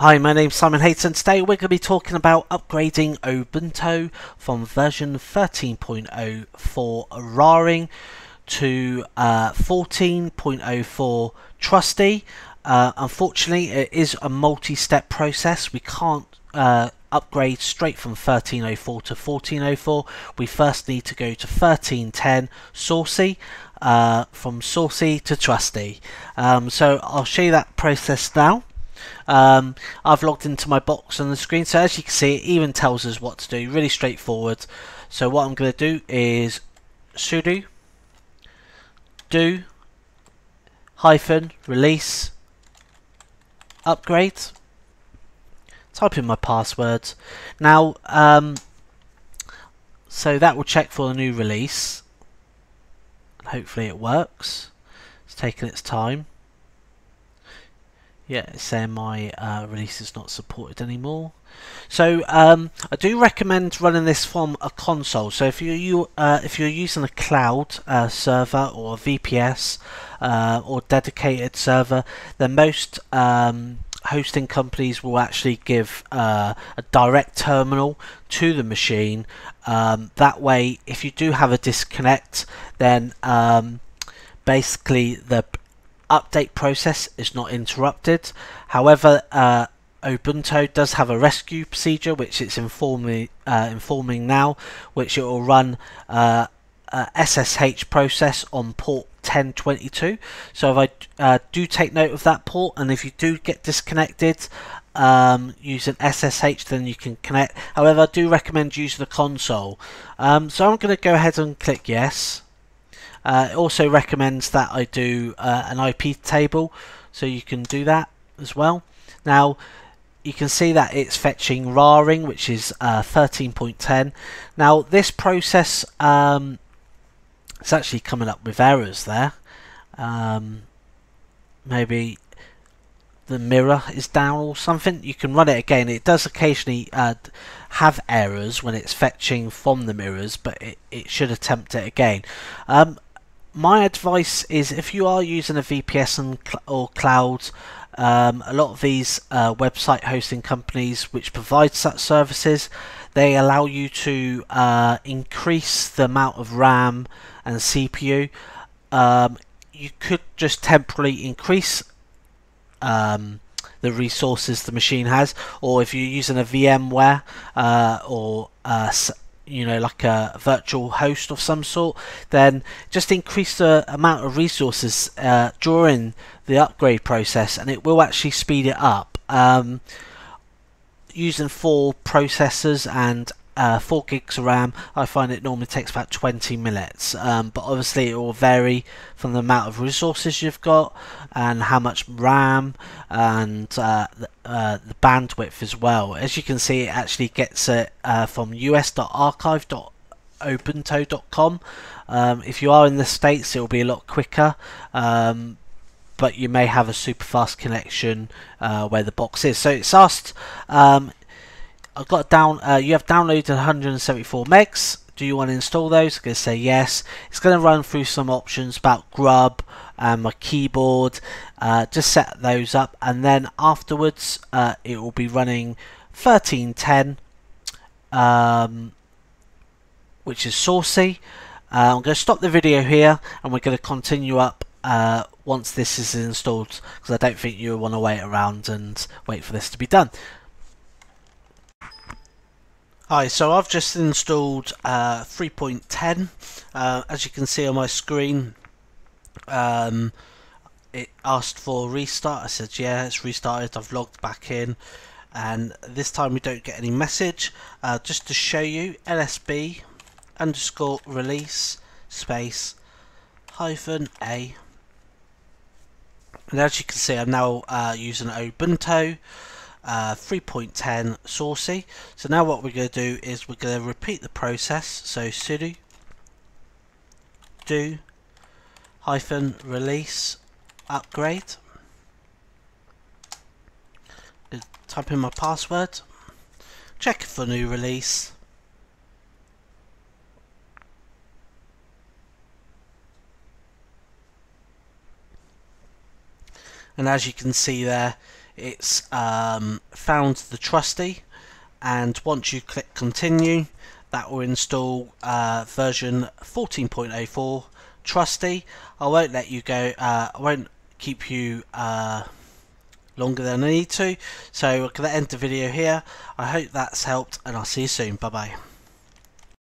Hi, my name's Simon Hayter and today we're going to be talking about upgrading Ubuntu from version 13.0 for Raring to 14.04 Trusty. Unfortunately, it is a multi-step process. We can't upgrade straight from 13.04 to 14.04. We first need to go to 13.10 Saucy. From Saucy to Trusty. So I'll show you that process now. I've logged into my box on the screen, so as you can see it even tells us what to do, really straightforward. So what I'm going to do is sudo do -release upgrade, type in my password now, so that will check for the new release. Hopefully it works. It's taking its time. Yeah, it's saying my release is not supported anymore. So I do recommend running this from a console. So if you're using a cloud server or a VPS or dedicated server, then most hosting companies will actually give a direct terminal to the machine. That way, if you do have a disconnect, then basically the update process is not interrupted. However, Ubuntu does have a rescue procedure which it's informing now, which it will run SSH process on port 1022. So if I do take note of that port, and if you do get disconnected using SSH, then you can connect. However, I do recommend using the console. So I'm going to go ahead and click yes. It also recommends that I do an IP table, so you can do that as well. Now you can see that it's fetching Raring, which is 13.10. Now this process, it's actually coming up with errors there. Maybe the mirror is down or something. You can run it again. It does occasionally have errors when it's fetching from the mirrors, but it should attempt it again. My advice is, if you are using a VPS or cloud, a lot of these website hosting companies which provide such services, they allow you to increase the amount of RAM and CPU. You could just temporarily increase the resources the machine has, or if you're using a VMware or you know, like a virtual host of some sort, then just increase the amount of resources during the upgrade process, and it will actually speed it up. Using 4 processors and 4 gigs of RAM, I find it normally takes about 20 minutes, but obviously it will vary from the amount of resources you've got and how much RAM and the bandwidth as well. As you can see, it actually gets it from us.archive.ubuntu.com. If you are in the States, it will be a lot quicker, but you may have a super fast connection where the box is. So it's asked, I've got down, you have downloaded 174 megs. Do you want to install those? I'm going to say yes. It's going to run through some options about Grub and my keyboard. Just set those up, and then afterwards it will be running 1310, which is Saucy. I'm going to stop the video here, and we're going to continue up once this is installed, because I don't think you want to wait around and wait for this to be done. Hi, so I've just installed 3.10. As you can see on my screen, it asked for restart. I said yeah, it's restarted. I've logged back in, and this time we don't get any message. Just to show you, LSB _ release space -A. And as you can see, I'm now using Ubuntu 3.10 Saucy. So now what we're going to do is we're going to repeat the process. So sudo do -release upgrade. Type in my password. Check for new release. And as you can see there, it's found the Trusty, and once you click continue, that will install version 14.04 Trusty. I won't let you go, I won't keep you longer than I need to, so I'm going to end the video here. I hope that's helped, and I'll see you soon. Bye bye.